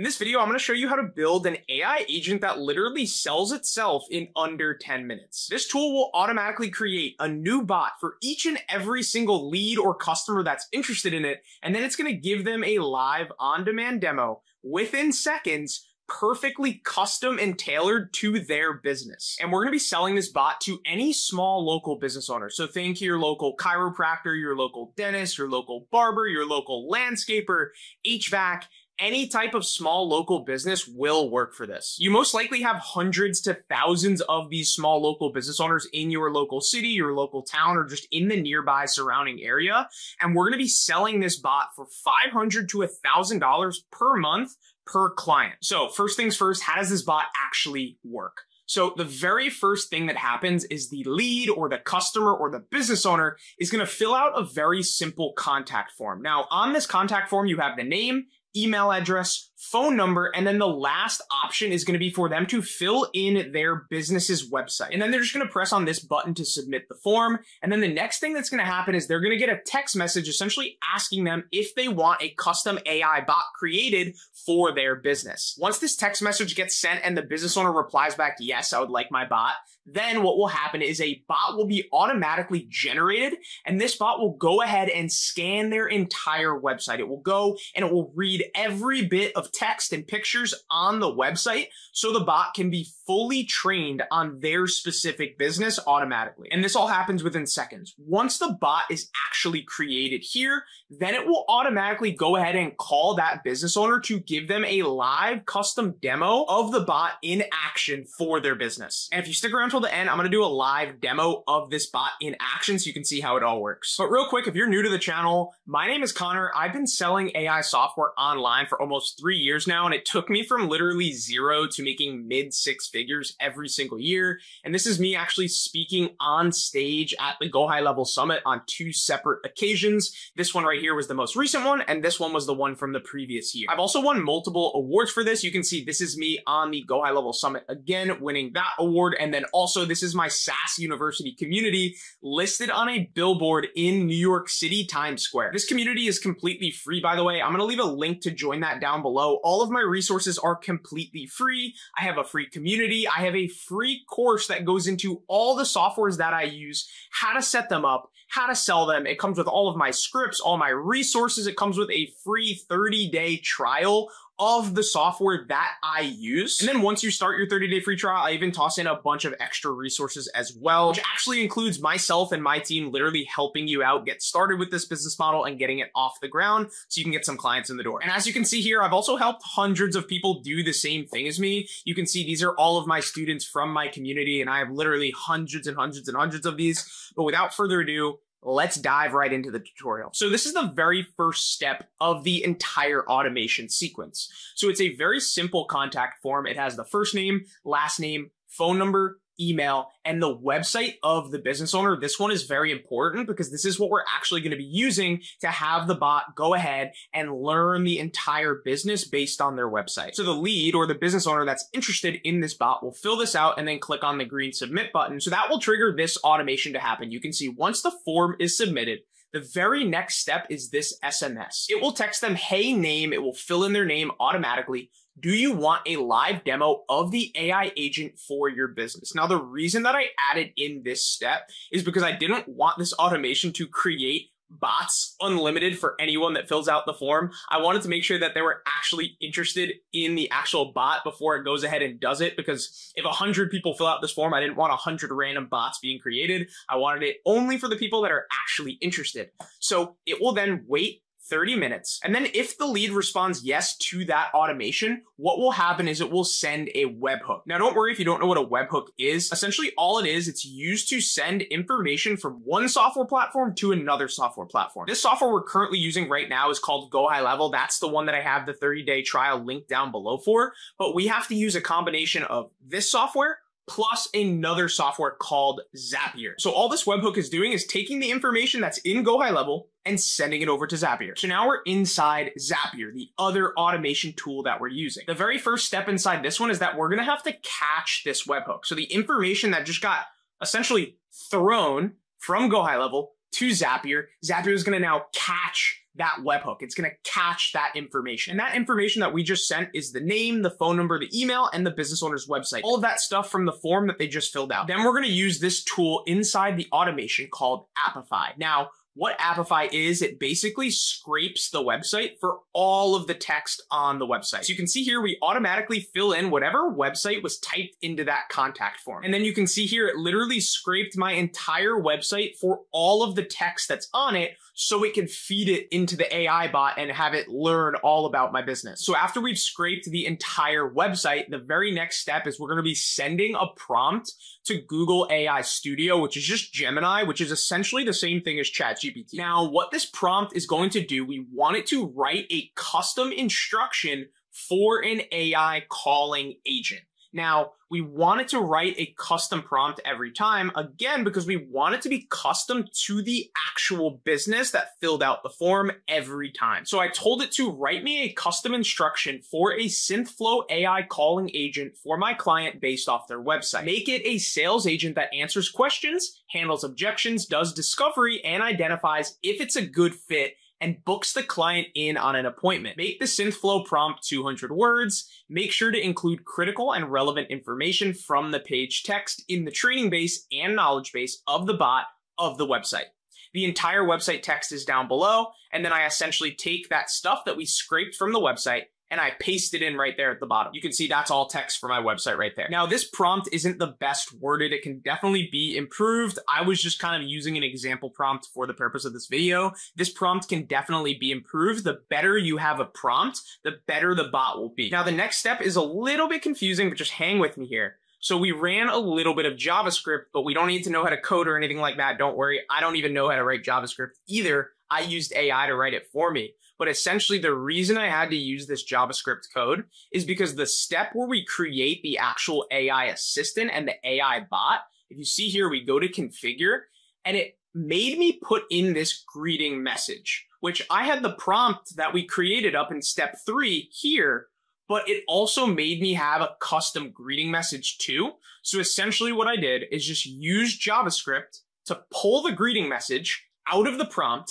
In this video, I'm going to show you how to build an AI agent that literally sells itself in under 10 minutes. This tool will automatically create a new bot for each and every single lead or customer that's interested in it, and then it's going to give them a live on-demand demo within seconds, perfectly custom and tailored to their business. And we're going to be selling this bot to any small local business owner. So think your local chiropractor, your local dentist, your local barber, your local landscaper, HVAC. Any type of small local business will work for this. You most likely have hundreds to thousands of these small local business owners in your local city, your local town, or just in the nearby surrounding area. And we're gonna be selling this bot for $500 to $1,000 per month per client. So first things first, how does this bot actually work? So the very first thing that happens is the lead or the customer or the business owner is gonna fill out a very simple contact form. Now on this contact form, you have the name, email address, phone number, and then the last option is going to be for them to fill in their business's website. And then they're just going to press on this button to submit the form. And then the next thing that's going to happen is they're going to get a text message essentially asking them if they want a custom AI bot created for their business. Once this text message gets sent and the business owner replies back, yes, I would like my bot, then what will happen is a bot will be automatically generated, and this bot will go ahead and scan their entire website. It will go and it will read every bit of text and pictures on the website so the bot can be fully trained on their specific business automatically. And this all happens within seconds. Once the bot is actually created here, then it will automatically go ahead and call that business owner to give them a live custom demo of the bot in action for their business. And if you stick around until the end, I'm going to do a live demo of this bot in action so you can see how it all works. But real quick, if you're new to the channel, my name is Connor. I've been selling AI software online for almost 3 years now, and it took me from literally zero to making mid-six figures every single year. And this is me actually speaking on stage at the GoHighLevel Summit on two separate occasions. This one right here was the most recent one, and this one was the one from the previous year. I've also won multiple awards for this. You can see this is me on the GoHighLevel Summit again, winning that award, and then also, this is my SAS University community listed on a billboard in New York City Times Square. This community is completely free, by the way. I'm going to leave a link to join that down below. All of my resources are completely free. I have a free community. I have a free course that goes into all the softwares that I use, how to set them up, how to sell them. It comes with all of my scripts, all my resources. It comes with a free 30-day trial of the software that I use. And then once you start your 30-day free trial, I even toss in a bunch of extra resources as well, which actually includes myself and my team literally helping you out, get started with this business model and getting it off the ground so you can get some clients in the door. And as you can see here, I've also helped hundreds of people do the same thing as me. You can see these are all of my students from my community, and I have literally hundreds and hundreds and hundreds of these. But without further ado, let's dive right into the tutorial. So this is the very first step of the entire automation sequence. So it's a very simple contact form. It has the first name, last name, phone number, email, and the website of the business owner. This one is very important because this is what we're actually going to be using to have the bot go ahead and learn the entire business based on their website. So the lead or the business owner that's interested in this bot will fill this out and then click on the green submit button. So that will trigger this automation to happen. You can see once the form is submitted, the very next step is this SMS. It will text them, hey, name. It will fill in their name automatically. Do you want a live demo of the AI agent for your business? Now, the reason that I added in this step is because I didn't want this automation to create bots unlimited for anyone that fills out the form. I wanted to make sure that they were actually interested in the actual bot before it goes ahead and does it, because if 100 people fill out this form, I didn't want 100 random bots being created. I wanted it only for the people that are actually interested. So it will then wait 30 minutes. And then if the lead responds yes to that automation, what will happen is it will send a webhook. Now, don't worry if you don't know what a webhook is. Essentially, all it is, it's used to send information from one software platform to another software platform. This software we're currently using right now is called GoHighLevel. That's the one that I have the 30-day trial link down below for. But we have to use a combination of this software plus another software called Zapier. So all this webhook is doing is taking the information that's in GoHighLevel and sending it over to Zapier. So now we're inside Zapier, the other automation tool that we're using. The very first step inside this one is that we're going to have to catch this webhook. So the information that just got essentially thrown from GoHighLevel to Zapier, Zapier is going to now catch that webhook. It's going to catch that information. And that information that we just sent is the name, the phone number, the email, and the business owner's website. All of that stuff from the form that they just filled out. Then we're going to use this tool inside the automation called Apify. Now, what Apify is, it basically scrapes the website for all of the text on the website. So you can see here, we automatically fill in whatever website was typed into that contact form. And then you can see here, it literally scraped my entire website for all of the text that's on it so it can feed it into the AI bot and have it learn all about my business. So after we've scraped the entire website, the very next step is we're going to be sending a prompt to Google AI Studio, which is just Gemini, which is essentially the same thing as ChatGPT. Now, what this prompt is going to do, we want it to write a custom instruction for an AI calling agent. Now, we want it to write a custom prompt every time, again, because we want it to be custom to the actual business that filled out the form every time. So I told it to write me a custom instruction for a Synthflow AI calling agent for my client based off their website. Make it a sales agent that answers questions, handles objections, does discovery, and identifies if it's a good fit, and books the client in on an appointment. Make the Synthflow prompt 200 words. Make sure to include critical and relevant information from the page text in the training base and knowledge base of the bot of the website. The entire website text is down below, and then I essentially take that stuff that we scraped from the website and I paste it in right there at the bottom. You can see that's all text for my website right there. Now, this prompt isn't the best worded. It can definitely be improved. I was just kind of using an example prompt for the purpose of this video. This prompt can definitely be improved. The better you have a prompt, the better the bot will be. Now, the next step is a little bit confusing, but just hang with me here. So we ran a little bit of JavaScript, but we don't need to know how to code or anything like that. Don't worry. I don't even know how to write JavaScript either. I used AI to write it for me. But essentially, the reason I had to use this JavaScript code is because the step where we create the actual AI assistant and the AI bot, if you see here, we go to configure, and it made me put in this greeting message, which I had the prompt that we created up in step 3 here, but it also made me have a custom greeting message too. So essentially what I did is just use JavaScript to pull the greeting message out of the prompt,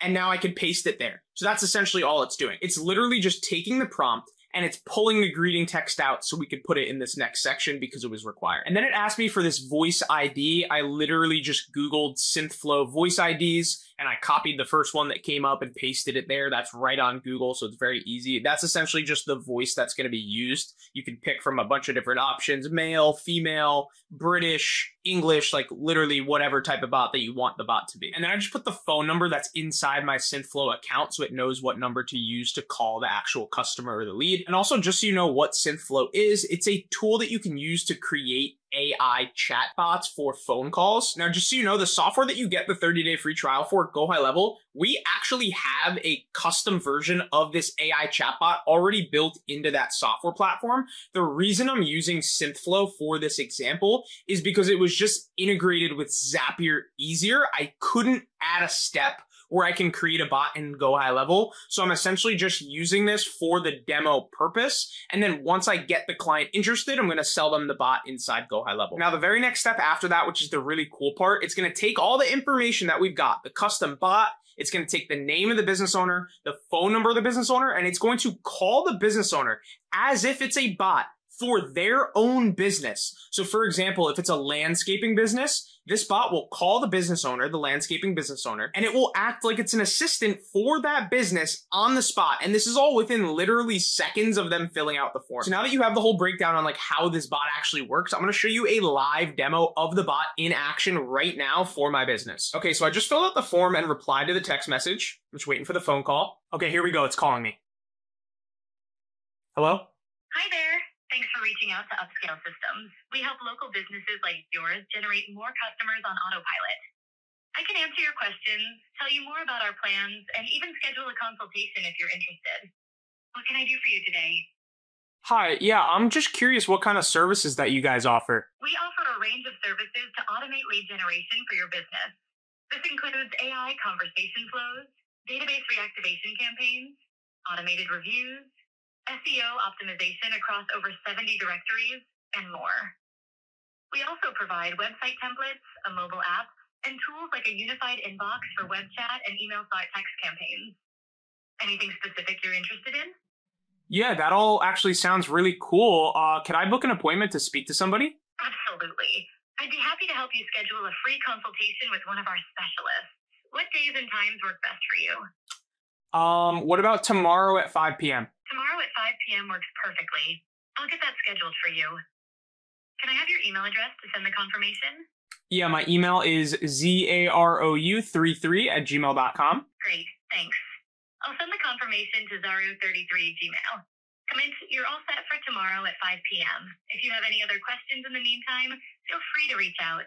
and now I could paste it there. So that's essentially all it's doing. It's literally just taking the prompt and it's pulling the greeting text out so we could put it in this next section because it was required. And then it asked me for this voice ID. I literally just Googled Synthflow voice IDs and I copied the first one that came up and pasted it there. That's right on Google, so it's very easy. That's essentially just the voice that's going to be used. You can pick from a bunch of different options, male, female, British, English, like literally whatever type of bot that you want the bot to be. And then I just put the phone number that's inside my Synthflow account so it knows what number to use to call the actual customer or the lead. And also, just so you know what Synthflow is, it's a tool that you can use to create AI chatbots for phone calls. Now, just so you know, the software that you get the 30-day free trial for, GoHighLevel, we actually have a custom version of this AI chatbot already built into that software platform. The reason I'm using Synthflow for this example is because it was just integrated with Zapier easier. I couldn't add a step where I can create a bot and go high level. So I'm essentially just using this for the demo purpose. And then once I get the client interested, I'm going to sell them the bot inside GoHighLevel. Now, the very next step after that, which is the really cool part, it's going to take all the information that we've got, the custom bot, it's going to take the name of the business owner, the phone number of the business owner, and it's going to call the business owner as if it's a bot for their own business. So for example, if it's a landscaping business, this bot will call the business owner, the landscaping business owner, and it will act like it's an assistant for that business on the spot. And this is all within literally seconds of them filling out the form. So now that you have the whole breakdown on like how this bot actually works, I'm going to show you a live demo of the bot in action right now for my business. Okay, so I just filled out the form and replied to the text message. I'm just waiting for the phone call. Okay, here we go. It's calling me. Hello? Hi there. Thanks for reaching out to Upscale Systems. We help local businesses like yours generate more customers on autopilot. I can answer your questions, tell you more about our plans, and even schedule a consultation if you're interested. What can I do for you today? Hi, yeah, I'm just curious what kind of services that you guys offer. We offer a range of services to automate lead generation for your business. This includes AI conversation flows, database reactivation campaigns, automated reviews, SEO optimization across over 70 directories, and more. We also provide website templates, a mobile app, and tools like a unified inbox for web chat and email text campaigns. Anything specific you're interested in? Yeah, that all actually sounds really cool. Can I book an appointment to speak to somebody? Absolutely. I'd be happy to help you schedule a free consultation with one of our specialists. What days and times work best for you? What about tomorrow at 5 p.m.? Tomorrow at 5 p.m. works perfectly. I'll get that scheduled for you. Can I have your email address to send the confirmation? Yeah, my email is zarou33@gmail.com. Great, thanks. I'll send the confirmation to zarou33@gmail. Clint, you're all set for tomorrow at 5 p.m. If you have any other questions in the meantime, feel free to reach out.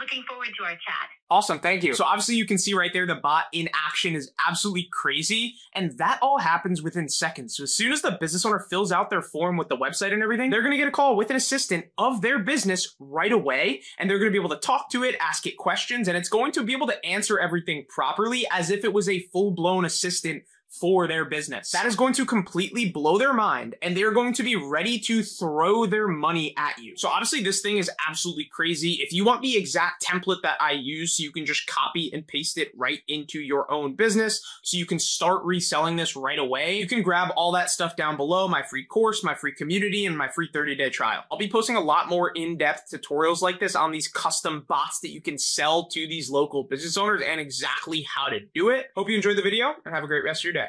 Looking forward to our chat. Awesome, thank you. So obviously you can see right there, the bot in action is absolutely crazy. And that all happens within seconds. So as soon as the business owner fills out their form with the website and everything, they're gonna get a call with an assistant of their business right away. And they're gonna be able to talk to it, ask it questions, and it's going to be able to answer everything properly as if it was a full-blown assistant for their business. That is going to completely blow their mind, and they're going to be ready to throw their money at you. So obviously this thing is absolutely crazy. If you want the exact template that I use, so you can just copy and paste it right into your own business so you can start reselling this right away. You can grab all that stuff down below, my free course, my free community, and my free 30-day trial. I'll be posting a lot more in-depth tutorials like this on these custom bots that you can sell to these local business owners and exactly how to do it. Hope you enjoyed the video and have a great rest of your day.